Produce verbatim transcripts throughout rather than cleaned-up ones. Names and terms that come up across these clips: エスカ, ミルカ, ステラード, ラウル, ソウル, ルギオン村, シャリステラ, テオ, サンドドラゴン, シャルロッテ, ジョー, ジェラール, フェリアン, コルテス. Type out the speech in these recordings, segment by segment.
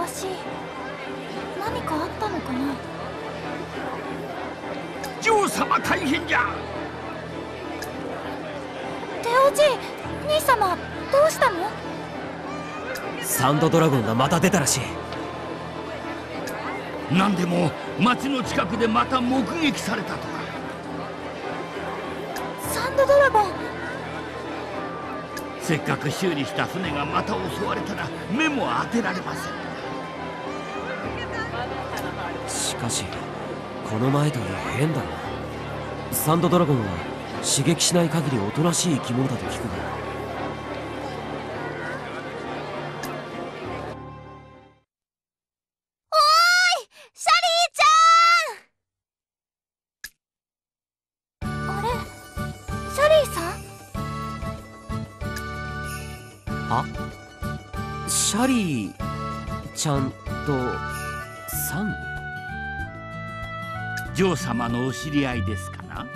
ばしい。何かあったのかな。女王様大変じゃ。テオじい、兄様どうしたの？サンドドラゴンがまた出たらしい。なんでも町の近くでまた目撃されたとか。サンドドラゴン、せっかく修理した船がまた襲われたら目も当てられません。しかしこの前とは変だな。サンドドラゴンは刺激しない限りおとなしい生き物だと聞くが。シャリーちゃんとさん、女王様のお知り合いですかな。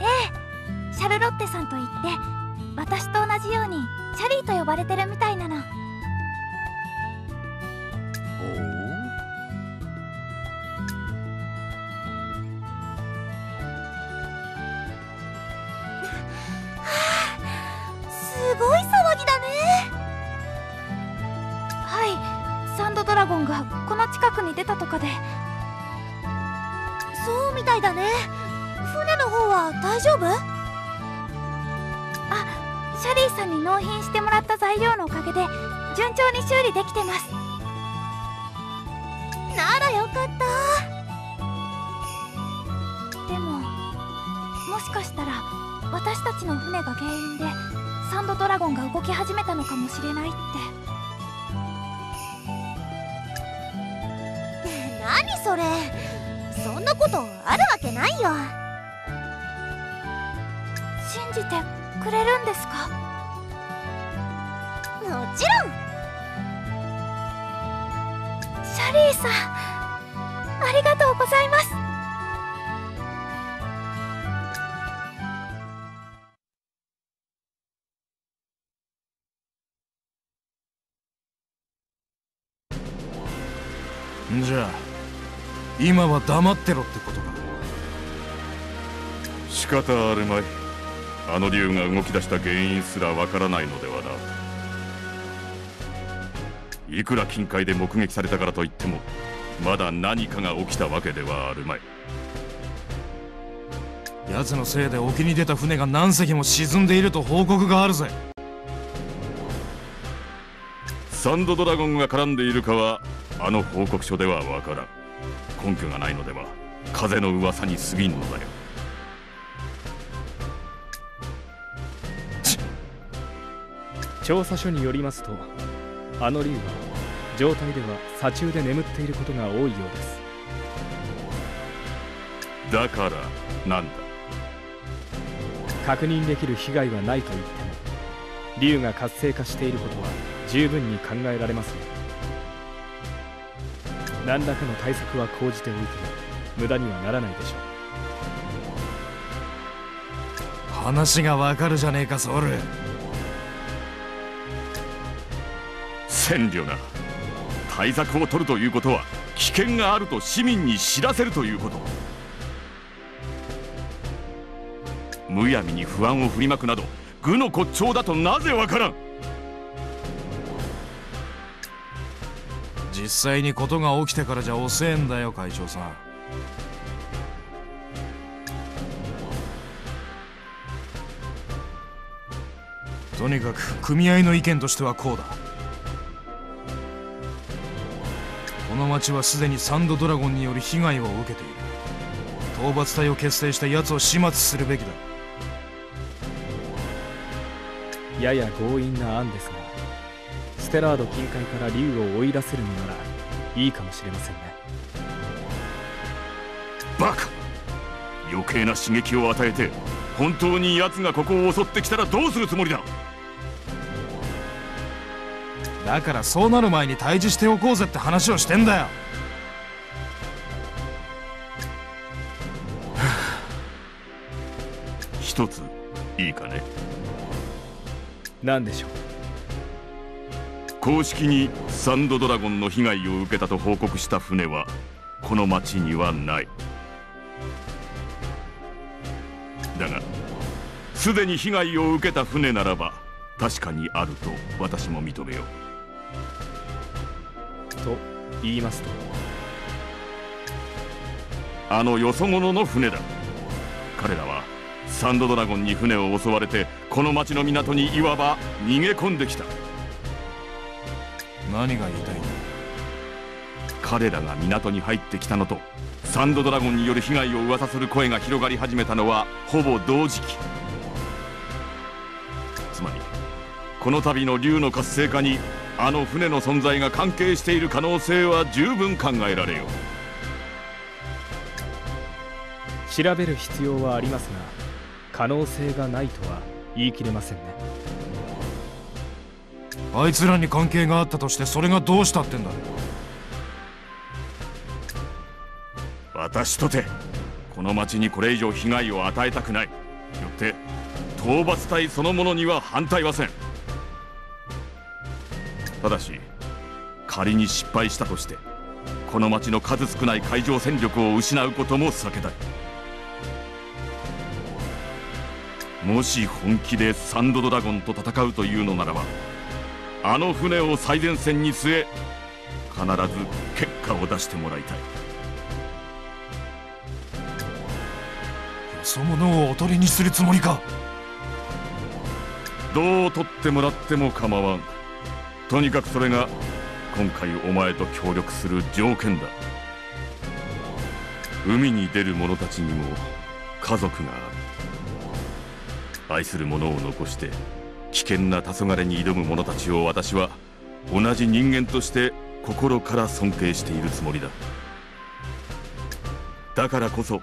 ええ、シャルロッテさんといって私と同じようにシャリーと呼ばれてるみたいなの。ほうはあ、すごい騒ぎだね。サンドドラゴンがこの近くに出たとかで。そうみたいだね。船の方は大丈夫？あ、シャリーさんに納品してもらった材料のおかげで順調に修理できてます。ならよかった。でももしかしたら私たちの船が原因でサンドドラゴンが動き始めたのかもしれないって。何それ、そんなことあるわけないよ。信じてくれるんですか？もちろん。シャリーさん、ありがとうございます。じゃあ今は黙ってろってことか。仕方あるまい。あの竜が動き出した原因すらわからないのではな。いくら近海で目撃されたからといってもまだ何かが起きたわけではあるまい。奴のせいで沖に出た船が何隻も沈んでいると報告があるぜ。サンドドラゴンが絡んでいるかはあの報告書ではわからん。根拠がないのでは風の噂に過ぎんのだよ。調査書によりますと、あの竜は状態では砂中で眠っていることが多いようです。だからなんだ。確認できる被害はないと言っても竜が活性化していることは十分に考えられますよ。何らかの対策は講じておいても無駄にはならないでしょう。話がわかるじゃねえかソウル。千両な対策を取るということは危険があると市民に知らせるということ。むやみに不安を振りまくなど愚の骨頂だとなぜわからん。実際にことが起きてからじゃ遅えんだよ会長さん。とにかく組合の意見としてはこうだ。この町はすでにサンドドラゴンによる被害を受けている。討伐隊を結成した奴を始末するべきだ。やや強引な案ですが、ステラード近海から竜を追い出せるのならいいかもしれませんね。バカ、余計な刺激を与えて本当に奴がここを襲ってきたらどうするつもりだ。だからそうなる前に退治しておこうぜって話をしてんだよ。一ついいかね。何でしょう。公式にサンドドラゴンの被害を受けたと報告した船はこの町にはない。だがすでに被害を受けた船ならば確かにあると私も認めよう。と言いますと、あのよそ者の船だ。彼らはサンドドラゴンに船を襲われてこの町の港にいわば逃げ込んできた。何が言いたいの？彼らが港に入ってきたのとサンドドラゴンによる被害を噂する声が広がり始めたのはほぼ同時期。つまりこの度の竜の活性化にあの船の存在が関係している可能性は十分考えられよう。調べる必要はありますが、可能性がないとは言い切れませんね。あいつらに関係があったとしてそれがどうしたってんだ。私とてこの町にこれ以上被害を与えたくない。よって討伐隊そのものには反対はせん。ただし仮に失敗したとしてこの町の数少ない海上戦力を失うことも避けたい。もし本気でサンドドラゴンと戦うというのならば、あの船を最前線に据え必ず結果を出してもらいたい。その者をおとりにするつもりか？どう取ってもらっても構わん。とにかくそれが今回お前と協力する条件だ。海に出る者たちにも家族がある。愛する者を残して危険な黄昏に挑む者たちを私は同じ人間として心から尊敬しているつもりだ。だからこそ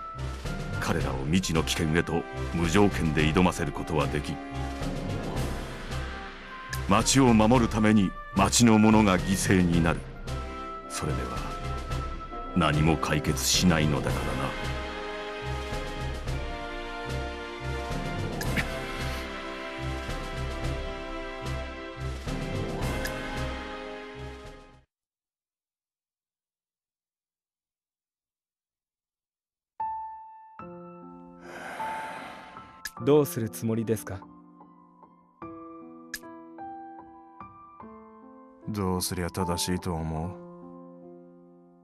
彼らを未知の危険へと無条件で挑ませることはでき、町を守るために町の者が犠牲になる。それでは何も解決しないのだからな。どうするつもりですか？どうすりゃ正しいと思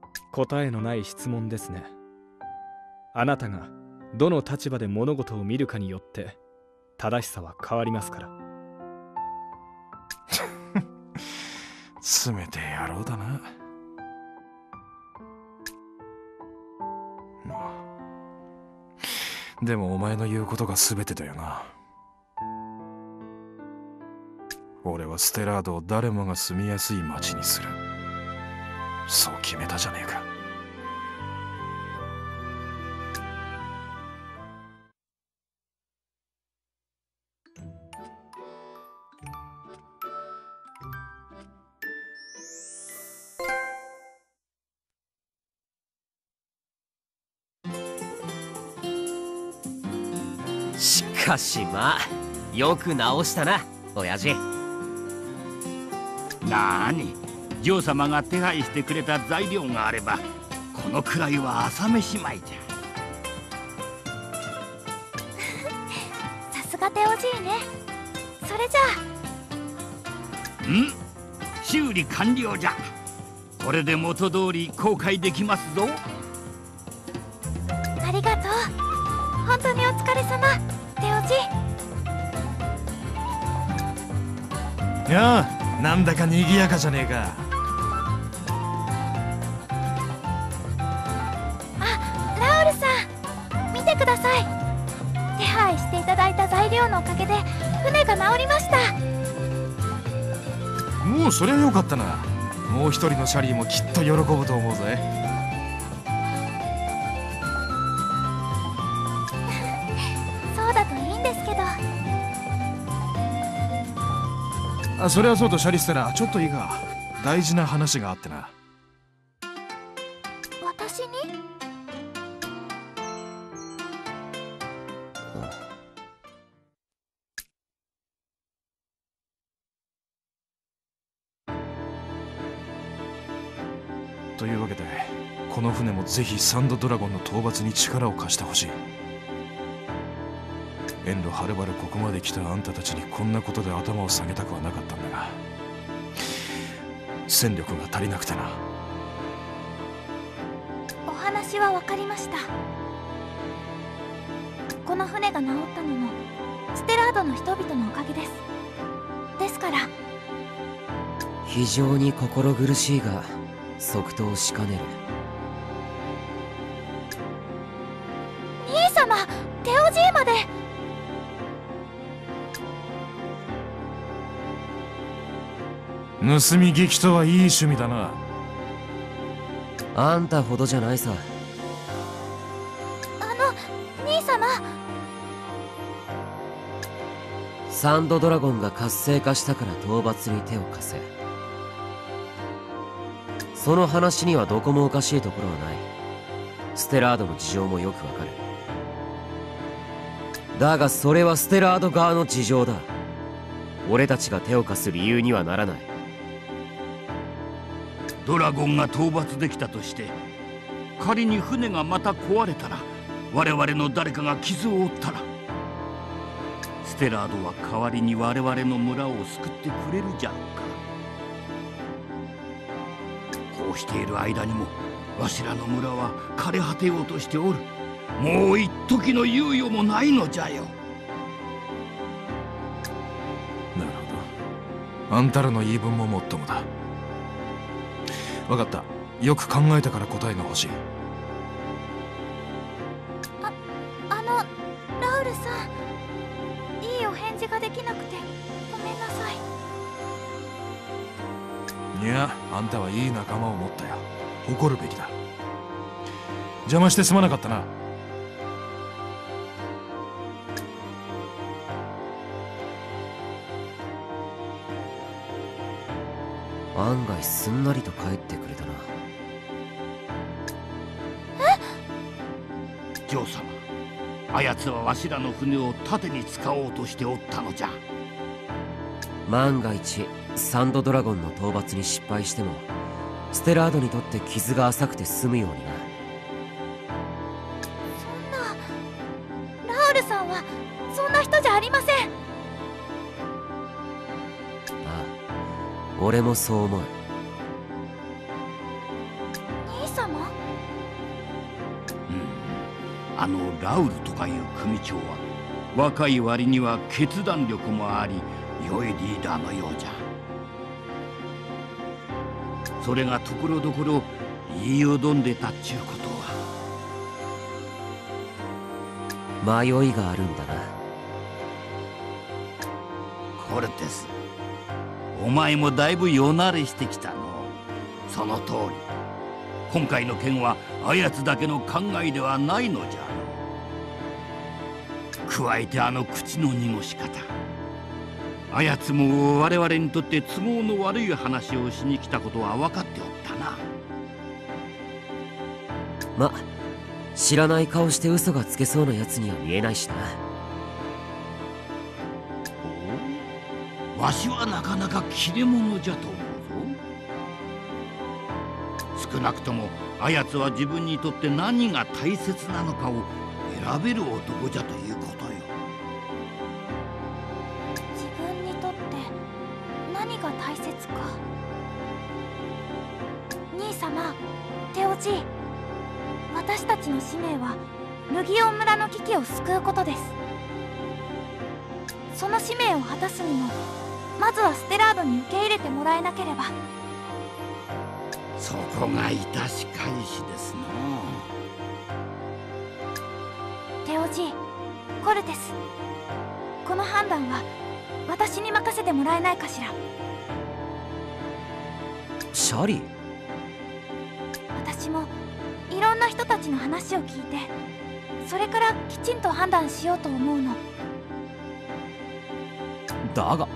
う？答えのない質問ですね。あなたがどの立場で物事を見るかによって正しさは変わりますから。詰めてやろうだな。でもお前の言うことが全てだよな。俺はステラードを誰もが住みやすい町にする。そう決めたじゃねえか。しかしまあよく直したな親父。なーに、ジョー様が手配してくれた材料があればこのくらいは朝飯前じゃ。さすが手おじいね。それじゃあん修理完了じゃ。これで元通り公開できますぞ。ありがとう。本当にお疲れ様。いやあ、なんだかにぎやかじゃねえか。あ、ラウルさん見てください。手配していただいた材料のおかげで船が直りました。もうそりゃよかったな。もう一人のシャリーもきっと喜ぶと思うぜ。あ、それはそうとシャリステラ、ちょっといいか。大事な話があってな。私に？というわけで、この船もぜひサンドドラゴンの討伐に力を貸してほしい。遠路はるばるここまで来たあんたたちにこんなことで頭を下げたくはなかったんだが、戦力が足りなくてな。お話は分かりました。この船が治ったのもステラードの人々のおかげです。ですから非常に心苦しいが即答しかねる。兄様、テオ爺まで。盗み聞きとはいい趣味だな。あんたほどじゃないさ。あの、兄様。サンドドラゴンが活性化したから討伐に手を貸せ。その話にはどこもおかしいところはない。ステラードの事情もよくわかる。だがそれはステラード側の事情だ。俺たちが手を貸す理由にはならない。ドラゴンが討伐できたとして、仮に船がまた壊れたら、我々の誰かが傷を負ったら、ステラードは代わりに我々の村を救ってくれるじゃろうか。こうしている間にも、わしらの村は枯れ果てようとしておる。もう一時の猶予もないのじゃよ。なるほど。あんたらの言い分ももっともだ。分かった。よく考えたから答えが欲しい。あ、あの、ラウルさん。いいお返事ができなくて、ごめんなさい。いや、あんたはいい仲間を持ったよ。誇るべきだ。邪魔してすまなかったな。案外すんなりと帰ってくれたな。え？ジョー様、あやつはわしらの船を盾に使おうとしておったのじゃ。万が一サンドドラゴンの討伐に失敗しても、ステラードにとって傷が浅くて済むようにな。そんな、ラウルさんはそんな人じゃありません。俺もそう思う。兄様？うん、あのラウルとかいう組長は若い割には決断力もあり、良いリーダーのようじゃ。それがところどころ言いよどんでたっちゅうことは、迷いがあるんだな。これです。お前もだいぶよなれしてきたの。その通り。今回の件はあやつだけの考えではないのじゃ。加えてあの口の濁し方。あやつも我々にとって都合の悪い話をしに来たことは分かっておったな。ま、知らない顔して嘘がつけそうなやつには見えないしな。わしはなかなか切れ者じゃと思うぞ。少なくともあやつは自分にとって何が大切なのかを選べる男じゃということよ。自分にとって何が大切か。兄様、テオ爺、私たちの使命はルギオン村の危機を救うことです。その使命を果たすにも、まずはステラードに受け入れてもらえなければ。そこが致し返しですな。テオ爺、コルテス、この判断は私に任せてもらえないかしら。シャリ？私もいろんな人たちの話を聞いて、それからきちんと判断しようと思うのだが。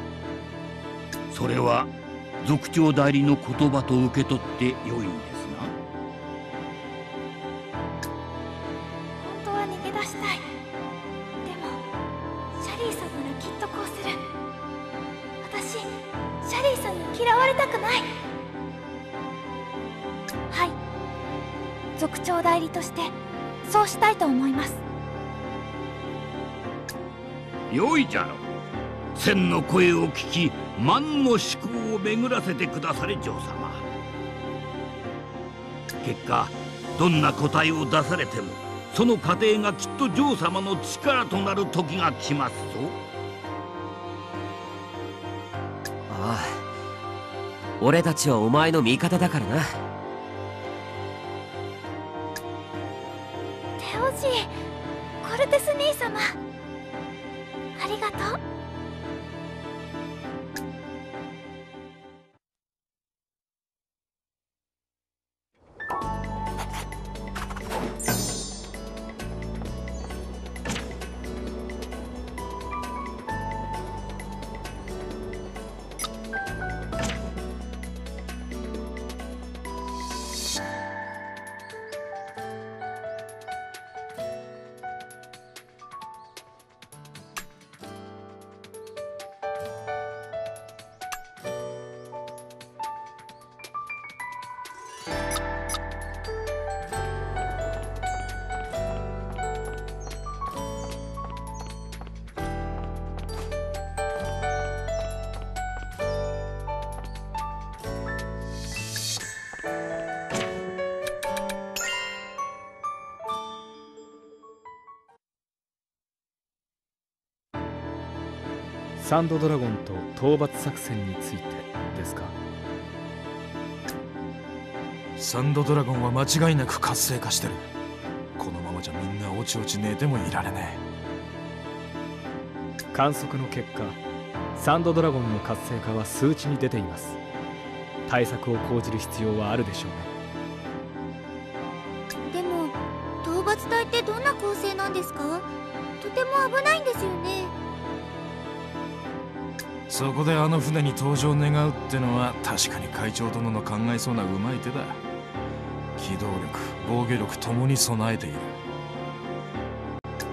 それは族長代理の言葉と受け取って良いんですな。本当は逃げ出したい。でもシャリーさんならきっとこうする。私、シャリーさんに嫌われたくない。はい。族長代理としてそうしたいと思います。よいじゃろ。千の声を聞き万の思考を巡らせてくだされ、嬢様。結果どんな答えを出されてもその過程がきっと嬢様の力となる時が来ますぞ。ああ、俺たちはお前の味方だからな。テオジー、コルテス兄様、ありがとう。サンドドラゴンと討伐作戦についてですか。サンドドラゴンは間違いなく活性化してる。このままじゃみんなおちおち寝てもいられねえ。観測の結果、サンドドラゴンの活性化は数値に出ています。対策を講じる必要はあるでしょうね。でも討伐隊ってどんな構成なんですか？とても危ないんですよね。そこであの船に登場願うってのは確かに会長殿の考えそうなうまい手だ。機動力、防御力ともに備えている。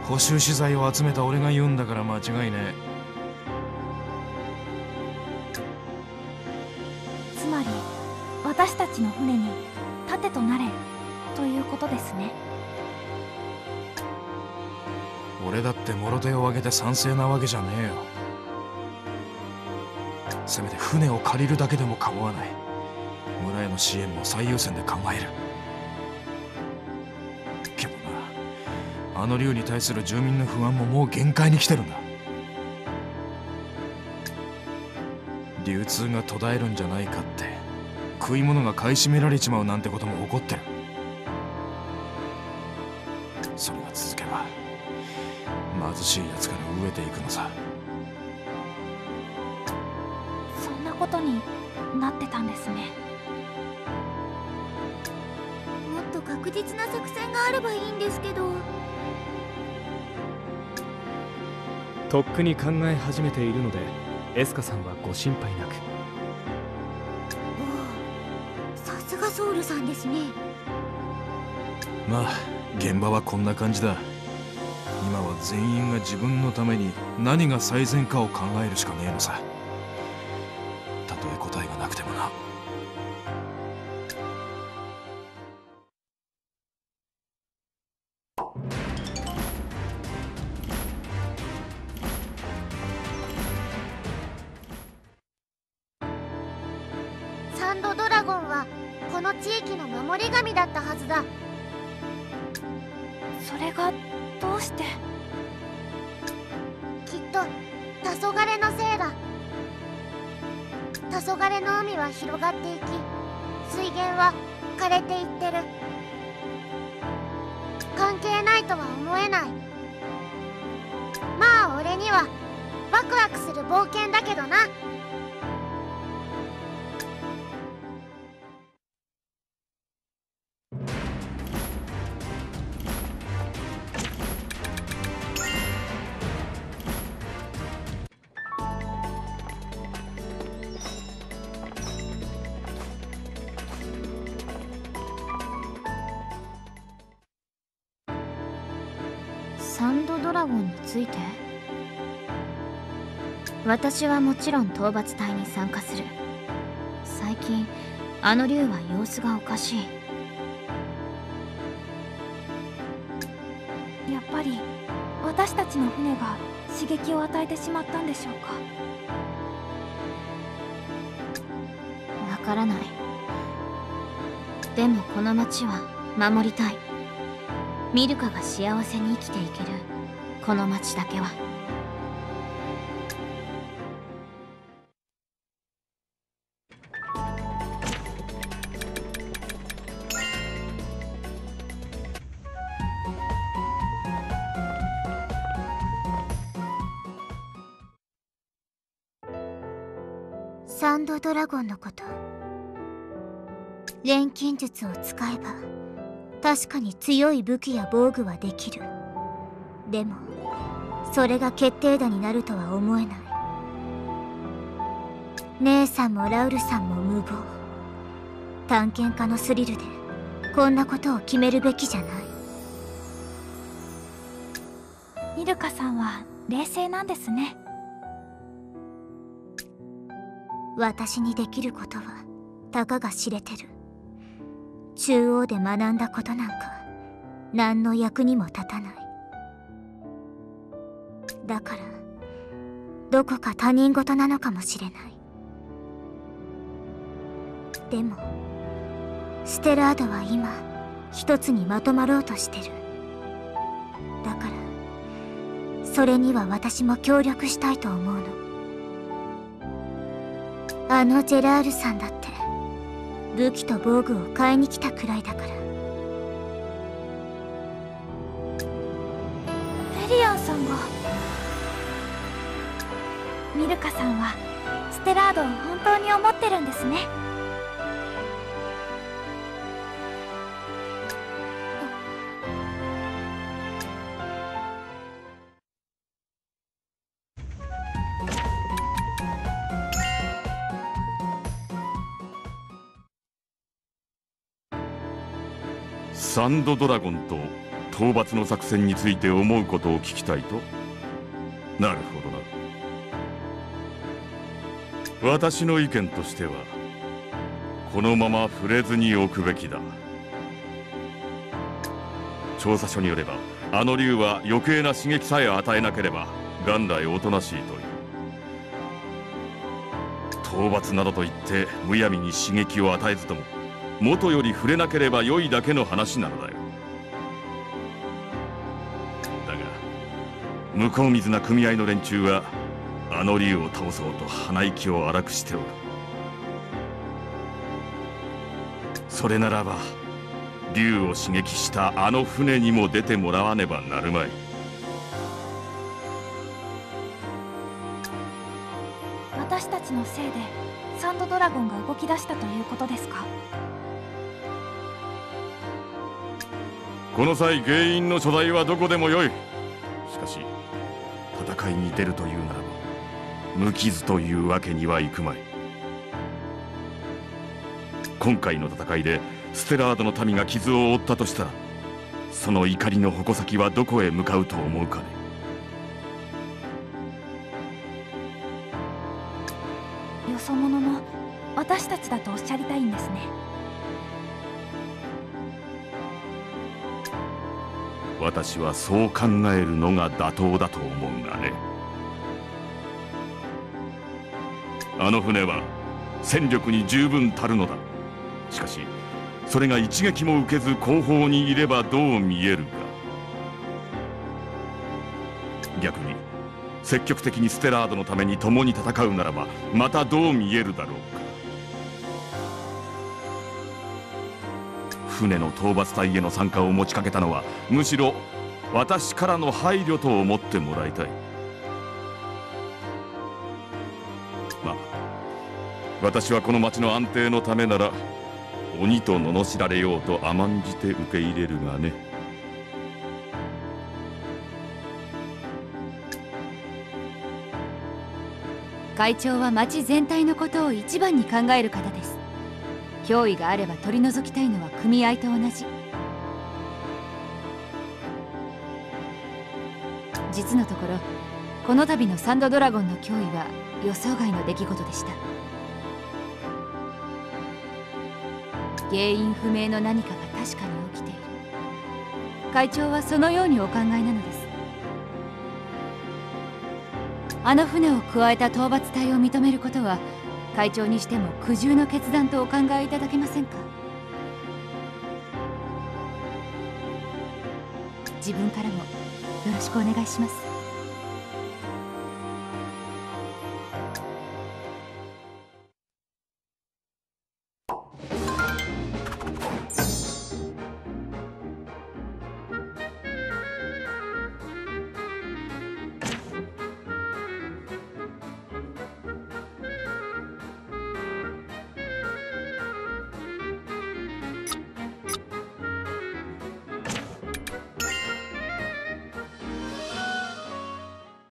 補修資材を集めた俺が言うんだから間違いねえ。つまり私たちの船に盾となれということですね。俺だってもろ手を挙げて賛成なわけじゃねえよ。せめて船を借りるだけでも構わない。村への支援も最優先で考える。けどな、あの竜に対する住民の不安ももう限界に来てるんだ。流通が途絶えるんじゃないかって、食い物が買い占められちまうなんてことも起こってる。それが続けば貧しいやつから飢えていくのさ。ことになってたんですね。もっと確実な作戦があればいいんですけど。とっくに考え始めているので、エスカさんはご心配なく。おお、さすがソウルさんですね。まあ現場はこんな感じだ。今は全員が自分のために何が最善かを考えるしかねえのさ。答えがなくてもな。サンドドラゴンはこの地域の守り神だったはずだ。それがどうして？きっと黄昏のせいだ。黄昏の海は広がっていき、水源は枯れていってる。関係ないとは思えない。まあ俺にはワクワクする冒険だけどな。私はもちろん討伐隊に参加する。最近あの竜は様子がおかしい。私たちの船が刺激を与えてしまったんでしょうか。わからない。でもこの町は守りたい。ミルカが幸せに生きていけるこの町だけは。サンドドラゴンのこと、錬金術を使えば確かに強い武器や防具はできる。でもそれが決定打になるとは思えない。姉さんもラウルさんも無謀。探検家のスリルでこんなことを決めるべきじゃない。ミルカさんは冷静なんですね。私にできることはたかが知れてる。中央で学んだことなんか何の役にも立たない。だからどこか他人事なのかもしれない。でもステラードは今一つにまとまろうとしてる。だからそれには私も協力したいと思うの。あのジェラールさんだって武器と防具を買いに来たくらいだから。フェリアンさんが。ミルカさんはステラードを本当に思ってるんですね。サンドドラゴンと討伐の作戦について思うことを聞きたいと。なるほどな。私の意見としてはこのまま触れずにおくべきだ。調査書によればあの竜は余計な刺激さえ与えなければ元来おとなしいという。討伐などといってむやみに刺激を与えずとも元より触れなければ良いだけの話なのだよ。だが向こう水な組合の連中はあの竜を倒そうと鼻息を荒くしておる。それならば竜を刺激したあの船にも出てもらわねばなるまい。私たちのせいでサンドドラゴンが動き出したということですか。この際原因の所在はどこでもよい。しかし戦いに出るというならば無傷というわけにはいくまい。今回の戦いでステラードの民が傷を負ったとしたらその怒りの矛先はどこへ向かうと思うかね。よそ者の私たちだとおっしゃりたいんですね。私はそう考えるのが妥当だと思うがね。あの船は戦力に十分足るのだ。しかしそれが一撃も受けず後方にいればどう見えるか。逆に積極的にステラードのために共に戦うならばまたどう見えるだろうか。船の討伐隊への参加を持ちかけたのはむしろ私からの配慮と思ってもらいたい。まあ私はこの町の安定のためなら鬼と罵られようと甘んじて受け入れるがね。会長は町全体のことを一番に考える方です。脅威があれば取り除きたいのは組合と同じ。実のところこの度のサンドドラゴンの脅威は予想外の出来事でした。原因不明の何かが確かに起きている。会長はそのようにお考えなのです。あの船を加えた討伐隊を認めることは会長にしても苦渋の決断とお考えいただけませんか。自分からもよろしくお願いします。